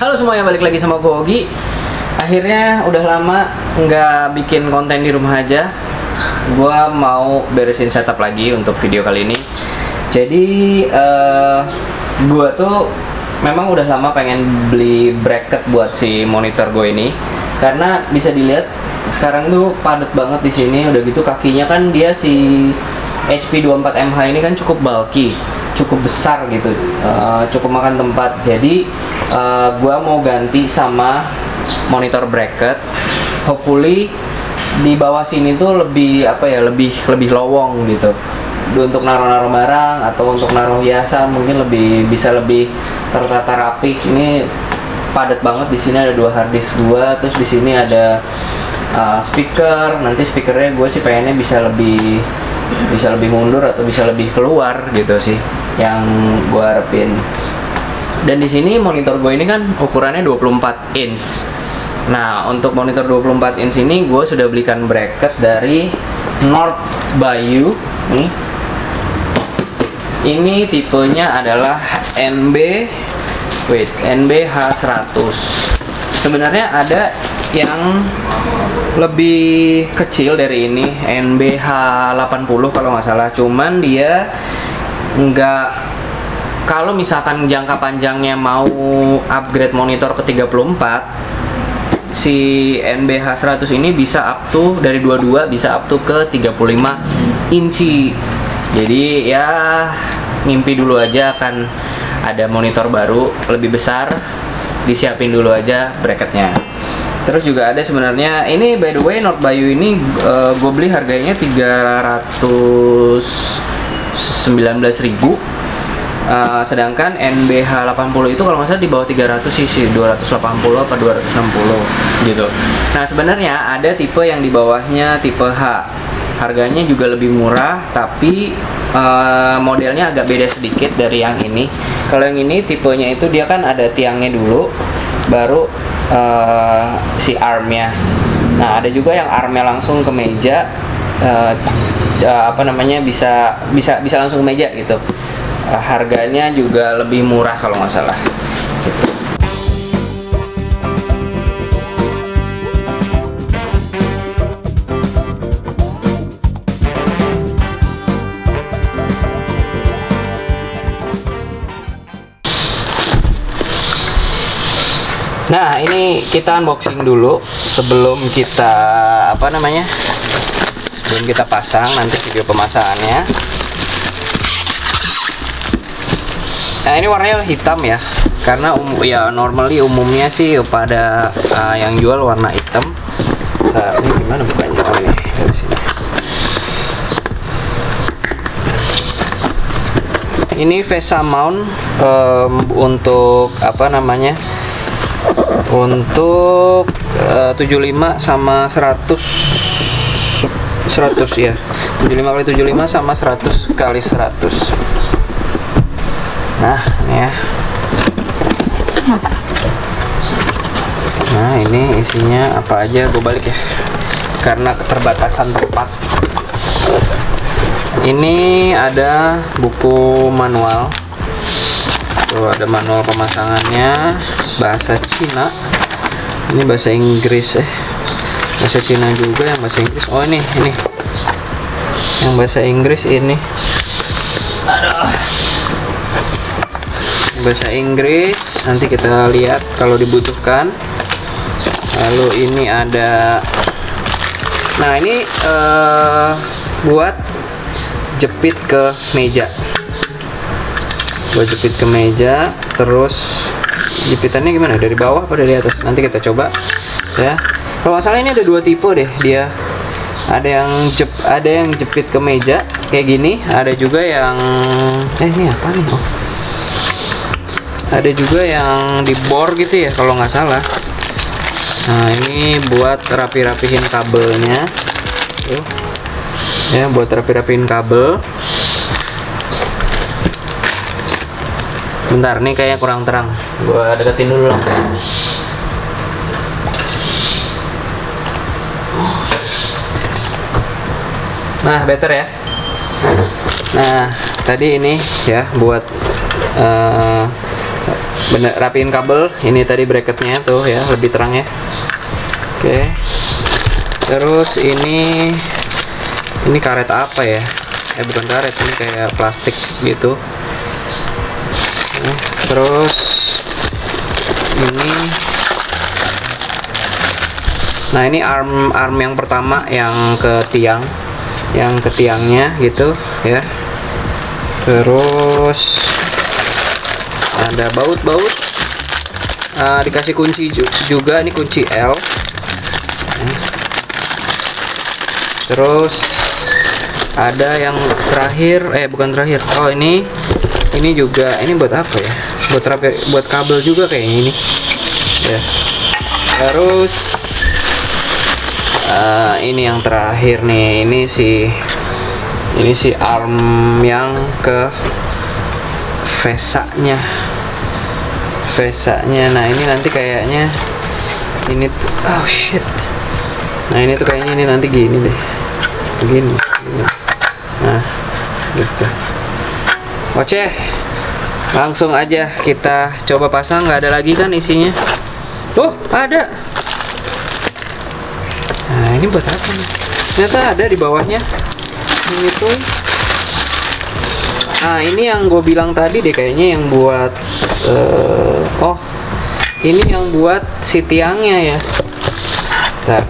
Halo semuanya, balik lagi sama gue Ogi. Akhirnya udah lama nggak bikin konten di rumah aja. Gue mau beresin setup lagi untuk video kali ini. Jadi gue tuh memang udah lama pengen beli bracket buat si monitor gue ini, karena bisa dilihat sekarang tuh padat banget di sini. Udah gitu kakinya kan, dia si HP24MH ini kan cukup bulky, cukup besar gitu, cukup makan tempat. Jadi gua mau ganti sama monitor bracket, hopefully di bawah sini tuh lebih apa ya, lebih lowong gitu untuk naruh-naruh barang atau untuk naruh hiasan, mungkin bisa lebih tertata rapih. Ini padat banget, di sini ada dua hard disk gua, terus di sini ada speaker. Nanti speakernya gue sih pengennya bisa lebih mundur atau bisa lebih keluar gitu sih yang gue harapin. Dan di sini monitor gue ini kan ukurannya 24 inch. Nah, untuk monitor 24 inch ini gue sudah belikan bracket dari North Bayou. Ini tipenya adalah NB H100. Sebenarnya ada yang lebih kecil dari ini, NB H80 kalau nggak salah. Cuman dia nggak, kalau misalkan jangka panjangnya mau upgrade monitor ke 34, si NB H100 ini bisa up to dari 22 bisa up to ke 35 inci. Jadi ya mimpi dulu aja, akan ada monitor baru lebih besar, disiapin dulu aja bracketnya. Terus juga ada sebenarnya, ini by the way North Bayou ini gue beli harganya 319.000, sedangkan NBH 80 itu kalau nggak salah di bawah 300 sih, 280 apa 260 gitu. Nah, sebenarnya ada tipe yang di bawahnya, tipe H. Harganya juga lebih murah, tapi modelnya agak beda sedikit dari yang ini. Kalau yang ini tipenya itu dia kan ada tiangnya dulu, baru si armnya. Nah, ada juga yang armnya langsung ke meja, bisa langsung ke meja gitu. Harganya juga lebih murah kalau nggak salah. Gitu. Nah, ini kita unboxing dulu sebelum kita sebelum kita pasang nanti video pemasangannya. Nah, ini warnanya hitam ya, karena umumnya sih pada yang jual warna hitam. Nah, ini gimana bukanya? Oh, ini dari sini. Ini VESA mount untuk untuk 75 sama 100 ya, 75x75 sama 100x100. Nah, ini ya. Nah, ini isinya apa aja, gue balik ya karena keterbatasan tempat. Ini ada buku manual. Tuh, ada manual pemasangannya, bahasa Cina, ini bahasa Inggris, bahasa Cina juga, yang bahasa Inggris. Oh, ini yang bahasa Inggris ini. Aduh. Bahasa Inggris, nanti kita lihat kalau dibutuhkan. Lalu ini ada, nah ini buat jepit ke meja. Gue jepit ke meja, terus jepitannya gimana, dari bawah atau dari atas, nanti kita coba ya. Kalau nggak salah ini ada dua tipe deh dia, ada yang jepit ke meja kayak gini, ada juga yang ini apa nih, oh, ada juga yang dibor gitu ya kalau nggak salah. Nah, ini buat rapi-rapihin kabelnya tuh ya, buat rapi-rapihin kabel. Bentar, nih kayaknya kurang terang. Gua deketin dulu. Nah, better ya. Nah, tadi ini ya buat bener, rapiin kabel. Ini tadi bracketnya tuh ya, lebih terang ya. Oke. Terus ini karet apa ya? Bukan karet, ini kayak plastik gitu. Nah, terus ini. Nah, ini arm yang pertama yang ke tiangnya gitu ya. Terus ada baut-baut, dikasih kunci juga, ini kunci L. Terus ada yang terakhir, bukan terakhir, ini juga, ini buat apa ya? Buat kabel juga kayaknya ini ya. Terus ini yang terakhir nih, ini si arm yang ke VESA-nya. Nah, ini nanti kayaknya ini oh shit. Nah, ini tuh kayaknya ini nanti gini deh. Begini. Nah, gitu. Oke. Langsung aja kita coba pasang, nggak ada lagi kan isinya. Tuh, ada. Nah, ini buat apa nih? Ternyata ada di bawahnya. Ini tuh. Nah, ini yang gue bilang tadi deh kayaknya yang buat ini yang buat si tiangnya ya. Bentar.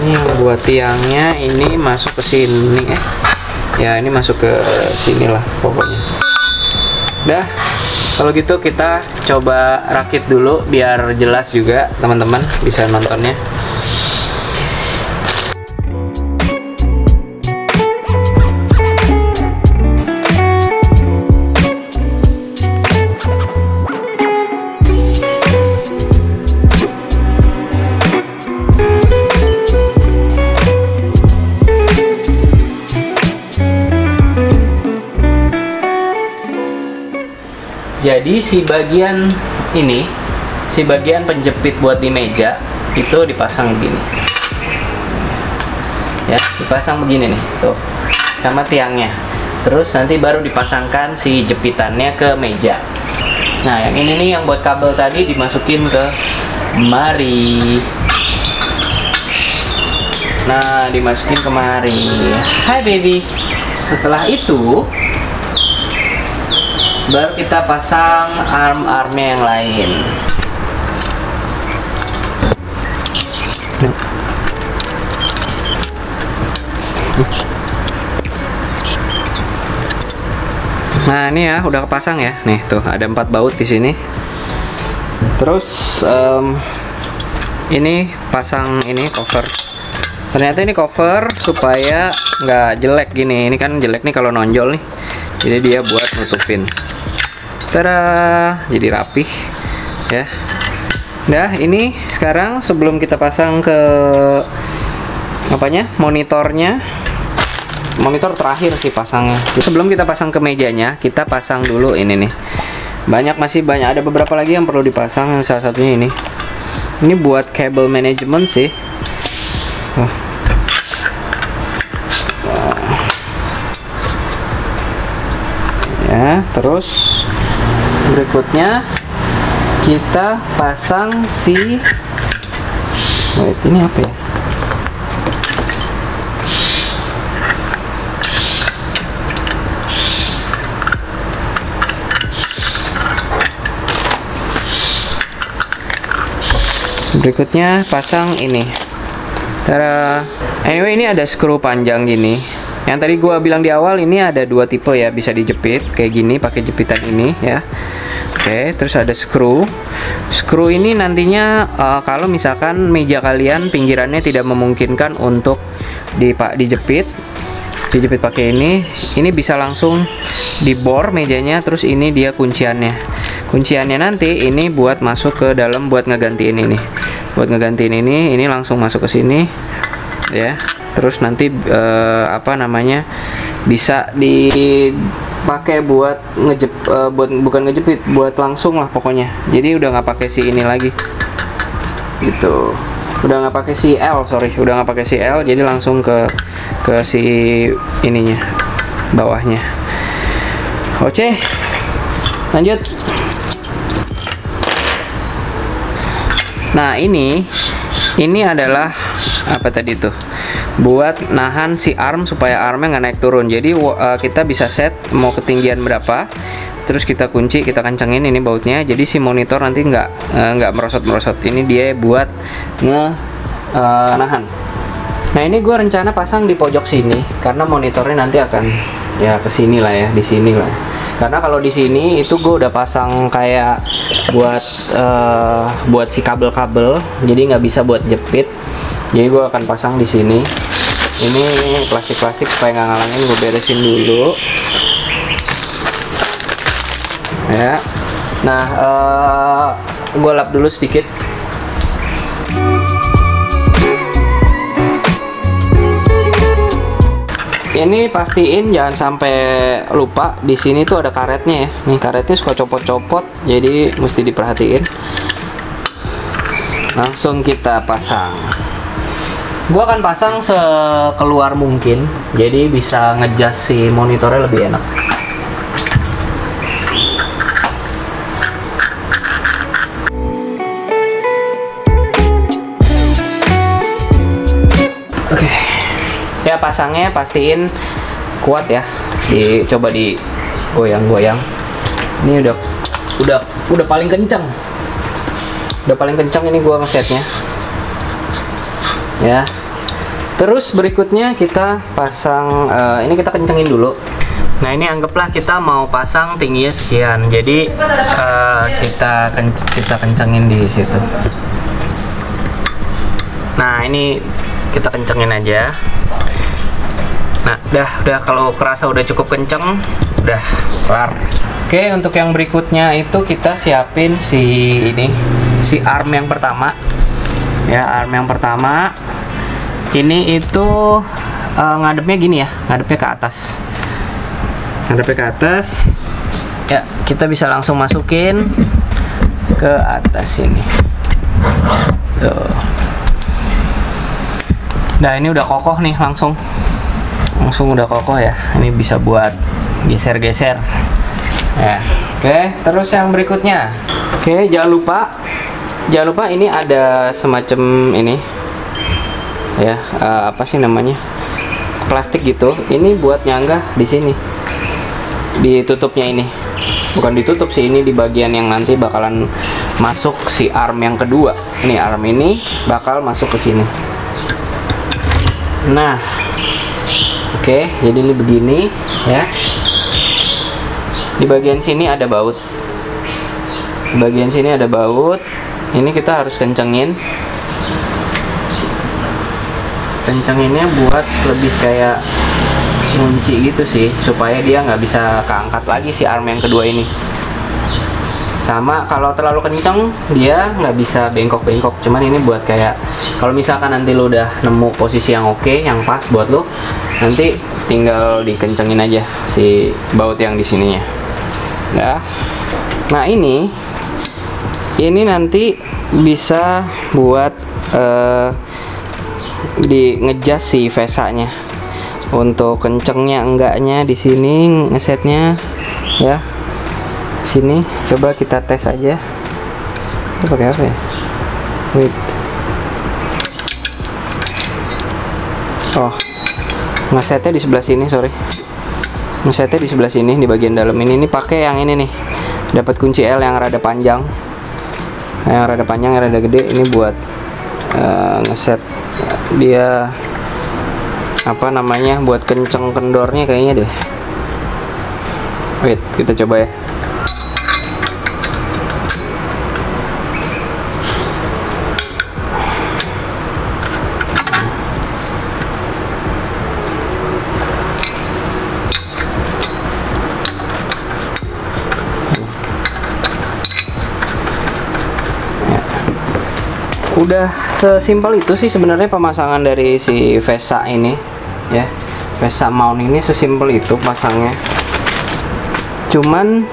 Ini yang buat tiangnya, ini masuk ke sini Ya, ini masuk ke sinilah pokoknya. Dah. Kalau gitu kita coba rakit dulu biar jelas juga teman-teman bisa nontonnya. Jadi si bagian penjepit buat di meja itu dipasang begini ya, dipasang begini nih tuh sama tiangnya. Terus nanti baru dipasangkan si jepitannya ke meja. Nah, yang ini nih yang buat kabel tadi dimasukin ke mari. Nah, dimasukin ke mari. Hai baby. Setelah itu baru kita pasang arm-armnya yang lain. Nah, ini ya udah kepasang ya. Nih tuh ada 4 baut di sini. Terus ini pasang ini cover. Ternyata ini cover supaya nggak jelek gini. Ini kan jelek nih kalau nonjol nih. Jadi dia buat nutupin. Tada, jadi rapih ya. Nah, ini sekarang sebelum kita pasang ke apanya, monitornya, monitor terakhir sih pasangnya. Sebelum kita pasang ke mejanya, kita pasang dulu ini nih. Masih banyak, ada beberapa lagi yang perlu dipasang. Salah satunya ini. Ini buat cable management sih. Ya, terus berikutnya kita pasang si ini apa ya? Berikutnya pasang ini. Tara. Anyway, ini ada skru panjang gini. Yang tadi gua bilang di awal ini ada 2 tipe ya, bisa dijepit kayak gini pakai jepitan ini ya. Oke, terus ada screw ini nantinya kalau misalkan meja kalian pinggirannya tidak memungkinkan untuk dijepit pakai ini bisa langsung dibor mejanya. Terus ini dia kunciannya nanti ini buat masuk ke dalam buat ngegantiin ini nih. Buat ngegantiin ini langsung masuk ke sini ya. Terus nanti bisa dipakai buat buat langsung lah pokoknya. Jadi udah nggak pakai si ini lagi gitu, udah nggak pakai si L, jadi langsung ke si ininya bawahnya. Oke, Lanjut. Nah, ini adalah apa tadi tuh? Buat nahan si arm supaya armnya nggak naik turun. Jadi kita bisa set mau ketinggian berapa, terus kita kunci, kita kencengin ini bautnya. Jadi si monitor nanti nggak merosot-merosot. Ini dia buat nahan. Nah, ini gue rencana pasang di pojok sini karena monitornya nanti akan ya kesini lah ya, di sini lah. Karena kalau di sini itu gue udah pasang kayak buat si kabel-kabel, jadi nggak bisa buat jepit. Jadi gue akan pasang di sini. Ini plastik-plastik supaya nggak ngalangin, gue beresin dulu. Ya, nah gue lap dulu sedikit. Ini pastiin jangan sampai lupa, di sini tuh ada karetnya ya. Nih karetnya suka copot-copot, jadi mesti diperhatiin. Langsung kita pasang. Gua akan pasang sekeluar mungkin, jadi bisa ngeadjust si monitornya lebih enak. Ya, pasangnya pastiin kuat ya. Dicoba digoyang-goyang. Ini udah paling kencang. Udah paling kencang ini gua ngesetnya. Ya. Terus berikutnya kita pasang ini kita kencengin dulu. Nah, ini anggaplah kita mau pasang tingginya sekian. Jadi kita kencengin di situ. Nah, ini kita kencengin aja. Nah, udah kalau kerasa udah cukup kenceng, udah kelar. Oke, untuk yang berikutnya itu kita siapin si arm yang pertama. Ya, arm yang pertama. Ini itu ngadepnya gini ya, ngadepnya ke atas. Ngadepnya ke atas. Ya, kita bisa langsung masukin ke atas sini. Tuh. Nah, ini udah kokoh nih langsung udah kokoh ya. Ini bisa buat geser-geser ya. Oke, terus yang berikutnya. Oke, jangan lupa ini ada semacam ini ya, apa sih namanya, plastik gitu. Ini buat nyanggah di sini, ditutupnya. Ini bukan ditutup sih, ini di bagian yang nanti bakalan masuk si arm yang kedua. Ini arm ini bakal masuk ke sini. Nah, oke, jadi ini begini ya. Di bagian sini ada baut. Di bagian sini ada baut. Ini kita harus kencengin. Kencenginnya buat lebih kayak ngunci gitu sih, supaya dia nggak bisa keangkat lagi si arm yang kedua ini. Sama, kalau terlalu kenceng dia nggak bisa bengkok-bengkok. Cuman ini buat kayak kalau misalkan nanti lo udah nemu posisi yang oke, yang pas buat lo, nanti tinggal dikencengin aja si baut yang di sininya. Ya. Nah, ini nanti bisa buat di ngejas si VESA-nya. Untuk kencengnya enggaknya di sini ngesetnya ya. Sini coba kita tes aja. Ini pakai apa ya? Wait. Oh. Ngesetnya di sebelah sini, sorry. Ngesetnya di sebelah sini, di bagian dalam ini. Ini pakai yang ini nih. Dapat kunci L yang rada panjang. Yang rada panjang, yang rada gede. Ini buat ngeset dia apa namanya? Buat kenceng kendornya kayaknya deh. Wait, kita coba ya. Udah sesimpel itu sih sebenarnya pemasangan dari si VESA ini ya. VESA mount ini sesimpel itu pasangnya. Cuman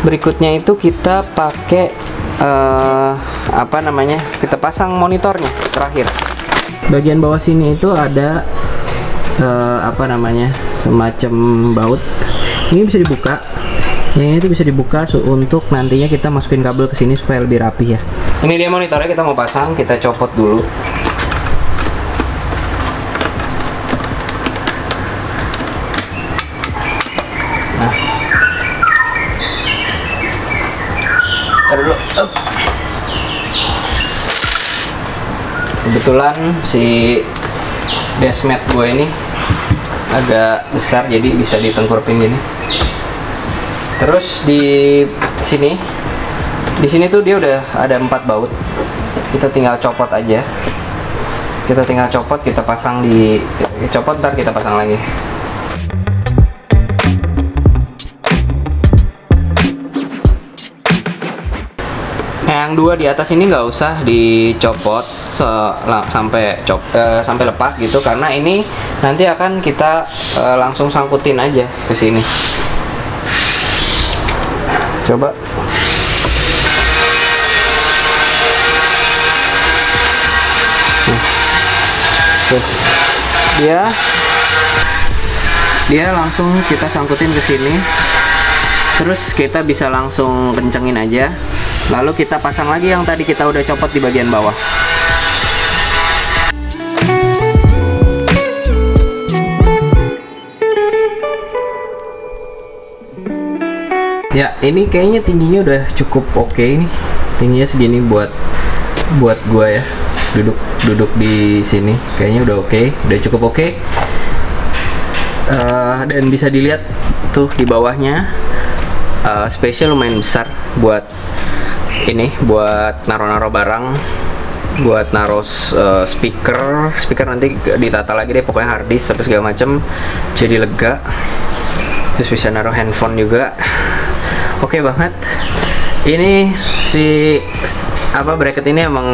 berikutnya itu kita pakai apa namanya? Kita pasang monitornya terakhir. Bagian bawah sini itu ada apa namanya? Semacam baut. Ini bisa dibuka. Yang ini tuh bisa dibuka untuk nantinya kita masukin kabel ke sini supaya lebih rapi ya. Ini dia monitornya, kita mau pasang, kita copot dulu. Nah. Taruh dulu. Kebetulan si basemat gue ini agak besar, jadi bisa ditengkurpin gini. Terus di sini tuh dia udah ada 4 baut. Kita tinggal copot aja. Kita tinggal copot, kita pasang di copot, ntar kita pasang lagi. Nah, yang dua di atas ini nggak usah dicopot sampai lepas gitu, karena ini nanti akan kita langsung sangkutin aja ke sini. Coba. Tuh. Dia langsung kita sangkutin ke sini. Terus kita bisa langsung kencengin aja. Lalu kita pasang lagi yang tadi kita udah copot di bagian bawah. Ya, ini kayaknya tingginya udah cukup oke nih. Tingginya segini buat gua ya. Duduk di sini kayaknya udah oke, udah cukup oke. Dan bisa dilihat tuh di bawahnya. Space-nya lumayan besar buat ini, buat naro-naro barang, buat naro speaker nanti ditata lagi deh, pokoknya hard disk sampai segala macam, jadi lega. Terus bisa naro handphone juga, oke banget. Ini si bracket ini emang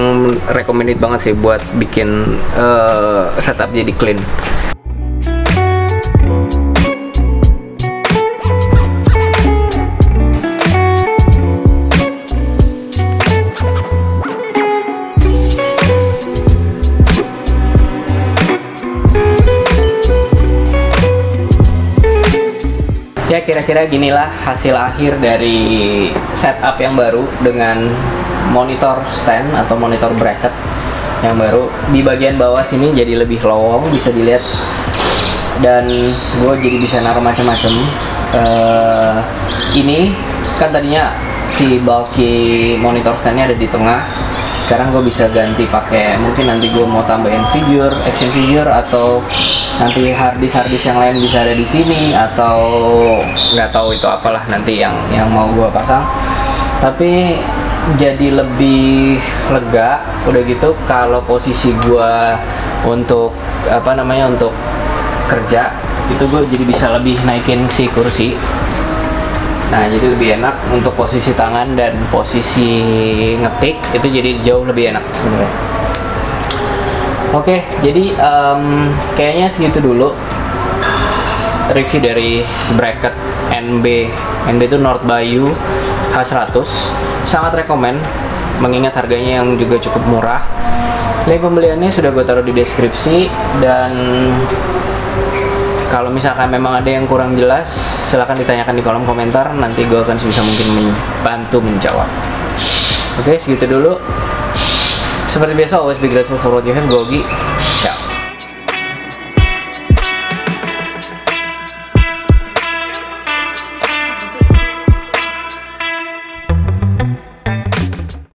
recommended banget sih buat bikin setup jadi clean. Ya, kira-kira ginilah hasil akhir dari setup yang baru dengan monitor stand atau monitor bracket yang baru. Di bagian bawah sini jadi lebih lowong, bisa dilihat, dan gue jadi bisa naruh macam-macam. Ini kan tadinya si bulky monitor standnya ada di tengah. Sekarang gue bisa ganti pakai, mungkin nanti gue mau tambahin figure, action figure, atau nanti harddisk yang lain bisa ada di sini, atau nggak tahu itu apalah nanti yang mau gua pasang. Tapi jadi lebih lega. Udah gitu, kalau posisi gua untuk untuk kerja itu gua jadi bisa lebih naikin si kursi. Nah, jadi lebih enak untuk posisi tangan dan posisi ngetik, itu jadi jauh lebih enak sebenarnya. Oke, jadi kayaknya segitu dulu review dari bracket NB itu North Bayou H100. Sangat rekomen, mengingat harganya yang juga cukup murah. Link pembeliannya sudah gue taruh di deskripsi, dan kalau misalkan memang ada yang kurang jelas, silahkan ditanyakan di kolom komentar, nanti gue akan sebisa mungkin membantu menjawab. Oke, segitu dulu. Seperti biasa, always be grateful for what you have, Gogi.